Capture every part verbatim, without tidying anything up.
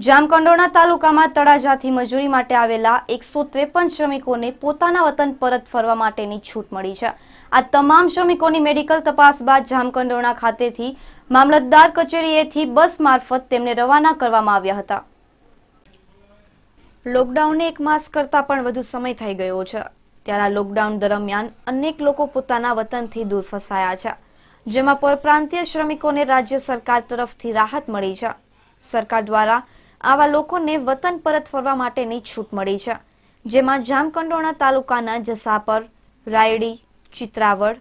જામકંડોરણા તાલુકામાં તળાજાથી મજૂરી માટે આવેલા એકસો ત્રેપન શ્રમિકોને પોતાના વતન પરત ફરવા માટેની છૂટ મળી છે। આ તમામ શ્રમિકોની મેડિકલ તપાસ બાદ જામકંડોરણા ખાતેથી મામલતદાર કચેરીએથી બસ મારફત તેમને રવાના કરવામાં આવ્યા હતા। લોકડાઉનને એક માસ કરતાં પણ વધુ સમય થઈ ગયો છે, ત્યારે આ લોકડાઉન દરમિયાન અનેક લોકો પોતાના વતનથી દૂર ફસાયા છે, જેમાં પરપ્રાંતીય શ્રમિકોને રાજ્ય સરકાર તરફથી રાહત મળી છે। સરકાર દ્વારા आवा लोकोने वतन परत फरवा माटेनी छूट मळी छे, जेमां जामकंडोरણા तालुकाना जसापर, रायडी, चित्रावड़,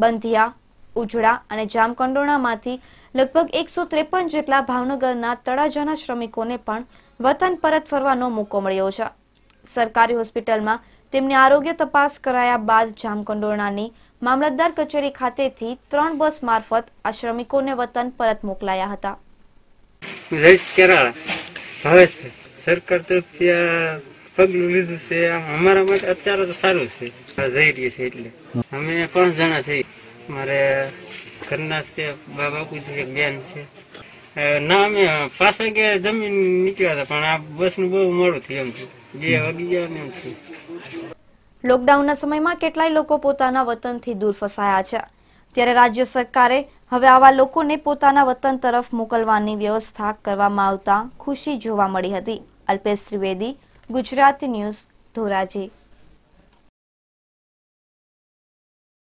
बंधिया, उजड़ा अने जामकंडोरणामांथी लगभग એકસો ત્રેપન जेटला भावनगरना तळाजाना श्रमिकोने पण वतन परत फरवानो मोको मळ्यो छे। सरकारी होस्पिटलमां तेमनी आरोग्य तपास कराया बाद जामकंडोरणानी मामलतदार कचेरी खातेथी त्रण बस मार्फत आ श्रमिकोने वतन परत मोकलाया हता। भावेश सरकार तरफ से पगलू लीधु से अमरा माटे अत्यारे तो सारू छे, जई रही छे एटले अमे पांच जना छे। मारे करना छे बाबा को छे, एक बेन छे ना। अमे पांच वागे जमीन निकळ्या था, पण आ बस नु बहु मोडुं थी, एम બે વાગી ગયા ને એમ છે। લોકડાઉનના સમયમાં કેટલાય લોકો પોતાના વતનથી દૂર ફસાયા છે, ત્યારે રાજ્ય સરકારે હવે આવા લોકોને પોતાના વતન તરફ મોકલવાની વ્યવસ્થા કરવામાં આવતા ખુશી જોવા મળી હતી। અલ્પેશ ત્રિવેદી, ગુજરાત ન્યૂઝ, ધોરાજી।